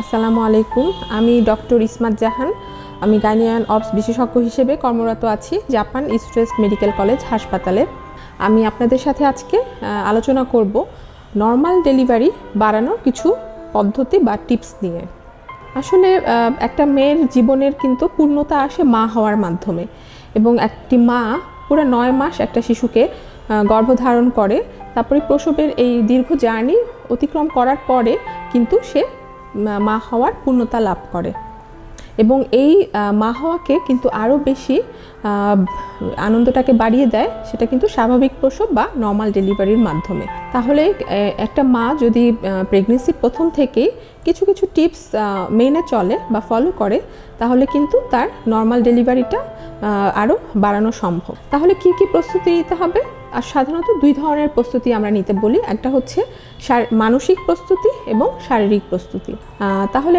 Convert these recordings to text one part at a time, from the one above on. आसসালামু আলাইকুম আমি ডক্টর ইসমাত জাহান আমি গাইনিয়ান অবস বিশেষজ্ঞ হিসেবে কর্মরত আছি জাপান ইস্টার্ন মেডিকেল কলেজ হাসপাতালে আমি আপনাদের সাথে আজকে আলোচনা করব নরমাল ডেলিভারি বাড়ানোর কিছু পদ্ধতি বা টিপস নিয়ে আসলে একটা মেয়ের জীবনের কিন্তু পূর্ণতা আসে মা হওয়ার মাধ্যমে এবং একটি মা পুরো 9 মাস একটা শিশুকে গর্ভধারণ করে তারপরে প্রসবের এই দীর্ঘ জার্নি অতিক্রম করার পরে কিন্তু সে মা হওয়ার পূর্ণতা লাভ করে এবং এই মা হওয়াকে কিন্তু আরো বেশি আনন্দটাকে বাড়িয়ে দেয় সেটা কিন্তু স্বাভাবিক প্রসব বা নরমাল ডেলিভারির মাধ্যমে তাহলে একটা মা যদি প্রেগন্যান্সি প্রথম থেকেই কিছু কিছু টিপস মেনে চলে বা ফলো করে তাহলে কিন্তু তার নরমাল ডেলিভারিটা আরো বাড়ানো সম্ভব তাহলে কি কি প্রস্তুতি নিতে হবে আর সাধারণত দুই ধরনের প্রস্তুতি আমরা নিতে বলি একটা হচ্ছে মানসিক প্রস্তুতি এবং শারীরিক প্রস্তুতি তাহলে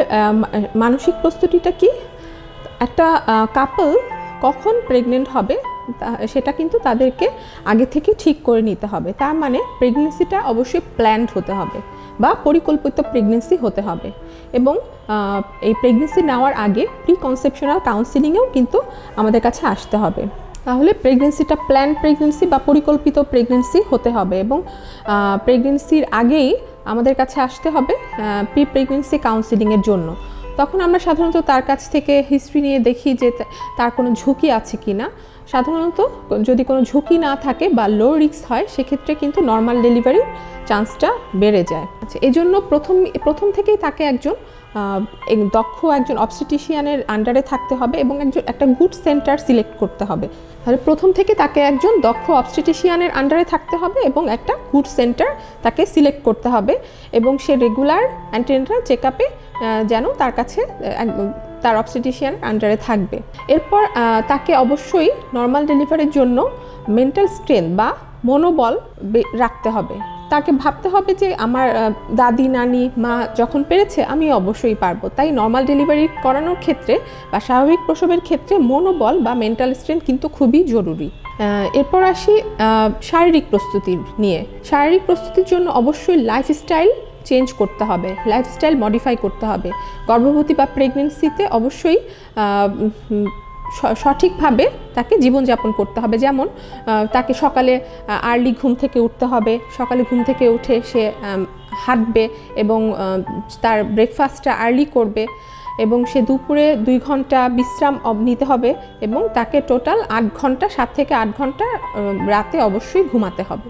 মানসিক প্রস্তুতিটা কি একটা কাপল কখন প্রেগন্যান্ট হবে সেটা কিন্তু তাদেরকে আগে থেকে ঠিক করে নিতে হবে তার মানে প্রেগন্যান্সিটা অবশ্যই প্ল্যান্ড হতে হবে বা পরিকল্পিত প্রেগন্যান্সি হতে হবে এবং এই প্রেগন্যান্সি নেওয়ার আগে প্রি কনসেপশনাল কাউন্সেলিংও কিন্তু আমাদের কাছে আসতে হবে তাহলে প্রেগন্যান্সিটা প্ল্যান প্রেগন্যান্সি বা পরিকল্পিত প্রেগন্যান্সি হতে হবে এবং প্রেগন্যান্সির আগেই আমাদের কাছে আসতে হবে প্রি প্রেগন্যান্সি কাউন্সেলিংয়ের জন্য তখন আমরা সাধারণত তার কাছ থেকে হিস্ট্রি নিয়ে দেখি যে তার কোনো ঝুঁকি আছে কি না সাধারণত যদি কোনো ঝুঁকি না থাকে বা লো রিস্ক হয় সেক্ষেত্রে কিন্তু নর্মাল ডেলিভারির চান্সটা বেড়ে যায় আচ্ছা এই জন্য প্রথম থেকেই তাকে একজন দক্ষ একজন অবস্টেট্রিশিয়ানের আন্ডারে থাকতে হবে এবং একজন একটা গুড সেন্টার সিলেক্ট করতে হবে তাহলে প্রথম থেকে তাকে একজন দক্ষ অবস্টেট্রিশিয়ানের আন্ডারে থাকতে হবে এবং একটা গুড সেন্টার তাকে সিলেক্ট করতে হবে এবং সে রেগুলার অ্যান্টেনাল চেকআপে যেন তার কাছে তার অবস্টেট্রিশিয়ান আন্ডারে থাকবে এরপর তাকে অবশ্যই নর্মাল ডেলিভারির জন্য মেন্টাল স্ট্রেন্থ বা মনোবল রাখতে হবে তাকে ভাবতে হবে যে আমার দাদি নানি মা যখন পেরেছে আমি অবশ্যই পারবো তাই নর্মাল ডেলিভারি করানোর ক্ষেত্রে বা স্বাভাবিক প্রসবের ক্ষেত্রে মনোবল বা মেন্টাল স্ট্রেন্থ কিন্তু খুবই জরুরি এরপর আসি শারীরিক প্রস্তুতি নিয়ে শারীরিক প্রস্তুতির জন্য অবশ্যই লাইফস্টাইল চেঞ্জ করতে হবে লাইফস্টাইল মডিফাই করতে হবে গর্ভবতী বা প্রেগন্যান্সিতে অবশ্যই সঠিকভাবে তাকে জীবনযাপন করতে হবে যেমন তাকে সকালে আর্লি ঘুম থেকে উঠতে হবে সকালে ঘুম থেকে উঠে সে হাঁটবে এবং তার ব্রেকফাস্টটা আর্লি করবে এবং সে দুপুরে 2 ঘন্টা বিশ্রাম নিতে হবে এবং তাকে টোটাল 8 ঘন্টা 7 থেকে 8 ঘন্টা রাতে অবশ্যই ঘুমাতে হবে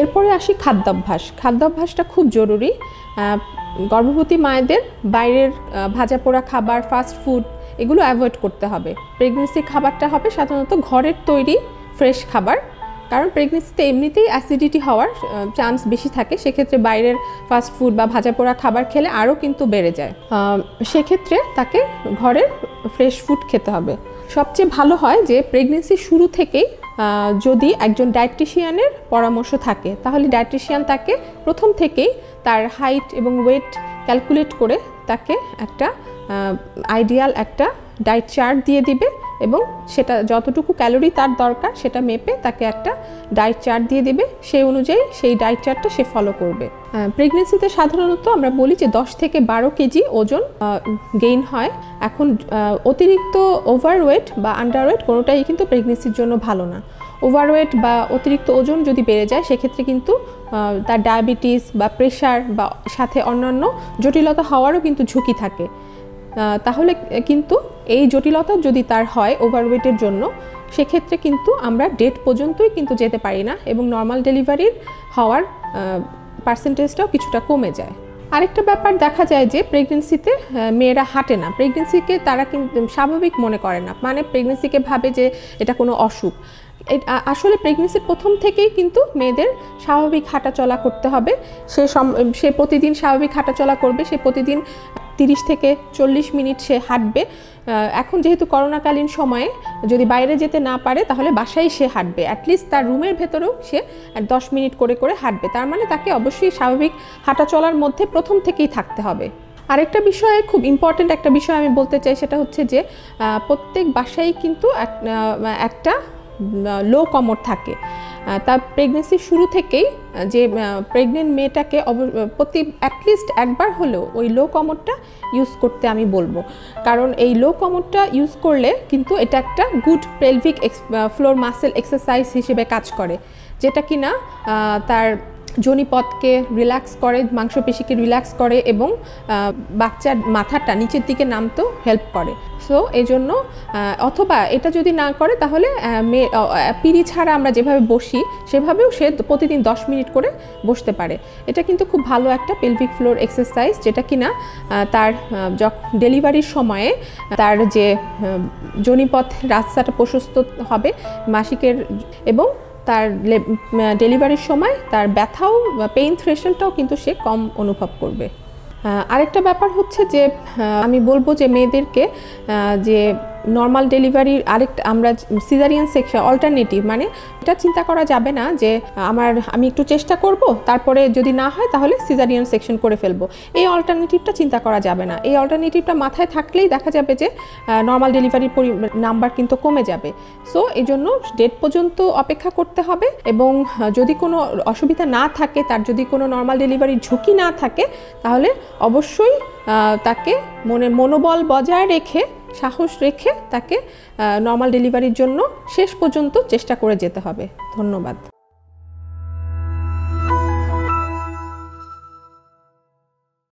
এরপরে আসি খাদ্যাভ্যাস খাদ্যাভ্যাসটা খুব জরুরি গর্ভবতী মায়েদের বাইরের ভাজা পোড়া খাবার ফাস্ট ফুড এগুলো অ্যাভয়েড করতে হবে প্রেগন্যান্সি খাবারটা হবে সাধারণত ঘরের তৈরি ফ্রেশ খাবার কারণ প্রেগন্যান্সিতে এমনিতেই অ্যাসিডিটি হওয়ার চান্স বেশি থাকে সেক্ষেত্রে বাইরের ফাস্ট ফুড বা ভাজা পোড়া খাবার খেলে আরও কিন্তু বেড়ে যায় সেক্ষেত্রে তাকে ঘরের ফ্রেশ ফুড খেতে হবে সবচেয়ে ভালো হয় যে প্রেগন্যান্সি শুরু থেকেই যদি একজন ডায়েটিশিয়ানের পরামর্শ থাকে তাহলে ডায়েটিশিয়ান তাকে প্রথম থেকেই তার হাইট এবং ওয়েট ক্যালকুলেট করে তাকে একটা আইডিয়াল একটা ডায়েট চার্ট দিয়ে দিবে এবং সেটা যতটুকু ক্যালোরি তার দরকার সেটা মেপে তাকে একটা ডায়েট চার্ট দিয়ে দিবে সেই অনুযায়ী সেই ডায়েট চার্টটা সে ফলো করবে প্রেগন্যান্সিতে সাধারণত আমরা বলি যে 10 থেকে 12 কেজি ওজন গেইন হয় এখন অতিরিক্ত ওভারওয়েট বা আন্ডারওয়েট কোনোটাই কিন্তু প্রেগন্যান্সির জন্য ভালো না ওভারওয়েট বা অতিরিক্ত ওজন যদি বেড়ে যায় সেক্ষেত্রে কিন্তু তার ডায়াবেটিস বা প্রেশার বা সাথে অন্যান্য জটিলতা হওয়ারও কিন্তু ঝুঁকি থাকে তাহলে কিন্তু এই জটিলতা যদি তার হয় ওভারওয়েটের জন্য সেক্ষেত্রে কিন্তু আমরা ডেট পর্যন্তই কিন্তু যেতে পারি না এবং নর্মাল ডেলিভারির হওয়ার পার্সেন্টেজটাও কিছুটা কমে যায় আরেকটা ব্যাপার দেখা যায় যে প্রেগন্যান্সিতে মেয়েরা হাঁটে না প্রেগন্যান্সিকে তারা কিন্তু স্বাভাবিক মনে করে না মানে প্রেগন্যান্সিকে ভাবে যে এটা কোনো অসুখ আসলে প্রেগন্যান্সির প্রথম থেকেই কিন্তু মেয়েদের স্বাভাবিক হাঁটাচলা করতে হবে সে প্রতিদিন স্বাভাবিক হাঁটাচলা করবে সে প্রতিদিন 30 থেকে 40 মিনিট সে হাঁটবে এখন যেহেতু করোনাকালীন সময়ে যদি বাইরে যেতে না পারে তাহলে বাসায় সে হাঁটবে অ্যাটলিস্ট তার রুমের ভেতরেও সে 10 মিনিট করে করে হাঁটবে তার মানে তাকে অবশ্যই স্বাভাবিক হাঁটা চলার মধ্যে প্রথম থেকেই থাকতে হবে আরেকটা বিষয়ে খুব ইম্পর্টেন্ট একটা বিষয় আমি বলতে চাই সেটা হচ্ছে যে প্রত্যেক বাসায় কিন্তু একটা लो कमर थाके तार प्रेगनेंसिर शुरू थेकेई जे प्रेगनेंट मेटाके प्रति एटलिस्ट एक बार होलेओ ओई लो कमरटा यूज करते आमी बोलबो कारण एई लो कमरटा यूज करले किन्तु एटा एकटा good pelvic floor muscle exercise हिसेबे काज करे जेटा किना तार जोनीपथ के रिलैक्स करे मांसपेशी के रिलैक्स करे एबं बाच्चार माथाटा नीचेर दिके नामते हेल्प करे सो एजोन्नो अथवा एटा जोदि ना करे ताहले पिड़ी छाड़ा आमरा जेभावे बसी सेभावेओ से प्रतिदिन 10 मिनट करे बसते पारे एटा किन्तु खूब भालो एकटा पेल्भिक फ्लोर एक्सारसाइज जेटा किना तार डेलिभारिर समये तार जे जोनीपथ रास्ताटा प्रशस्त होबे मासिकेर एबं तार डेलिवरी समय तार व्यथा पेन थ्रेशल्डटाओ किन्तु से कम अनुभव करबे। आरेकटा ब्यापार होच्छे जे आमी बोलबो जे मेयेदेरके जे नर्माल डेलिवरी आरेकटा आमरा सिजारियन सेक्शन अल्टारनेटिव माने एटा चिंता करा जाबे ना जे आमार आमी एकटु चेष्टा करबो तारपरे जोदि ना हय ताहले सिजारियन सेक्शन करे फेलबो एई अल्टारनेटिवटा चिंता करा जाबे ना एई अल्टारनेटिवटा माथाय थाकलेई देखा जाबे जे नर्माल डेलिवरिर नाम्बार किन्तु कमे जाबे सो एजोन्नो डेट पर्यन्त अपेक्षा करते हबे एबं जोदि कोनो असुविधा ना थाके तार जोदि कोनो नर्माल डेलिवरिर झुंकी ना थाके ताहले अवश्यई ताके मने मनोबल बजाय रेखे साहस रेखे ताके नॉर्मल डेलिवरिर जोन्नो शेष पर्यन्त चेष्टा करे जेते होबे। धन्यवाद।